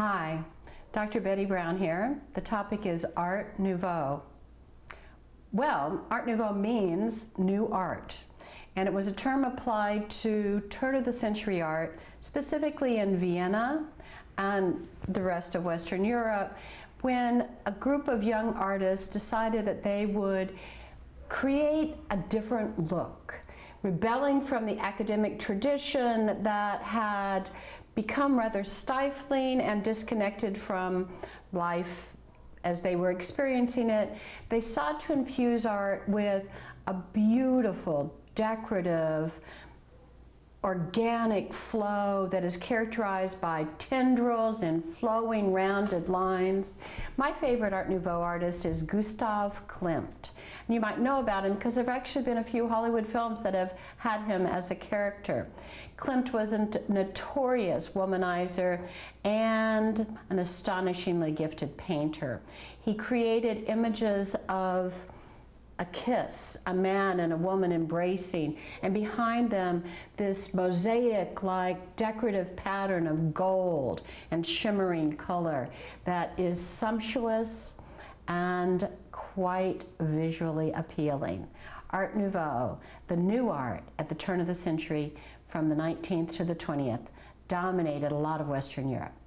Hi, Dr. Betty Brown here. The topic is Art Nouveau. Well, Art Nouveau means new art, and it was a term applied to turn-of-the-century art, specifically in Vienna and the rest of Western Europe, when a group of young artists decided that they would create a different look, rebelling from the academic tradition that had become rather stifling and disconnected from life as they were experiencing it. They sought to infuse art with a beautiful, decorative, organic flow that is characterized by tendrils and flowing rounded lines. My favorite Art Nouveau artist is Gustave Klimt. And you might know about him because there have actually been a few Hollywood films that have had him as a character. Klimt was a notorious womanizer and an astonishingly gifted painter. He created images of a kiss, a man and a woman embracing, and behind them this mosaic-like decorative pattern of gold and shimmering color that is sumptuous and quite visually appealing. Art Nouveau, the new art at the turn of the century from the 19th to the 20th, dominated a lot of Western Europe.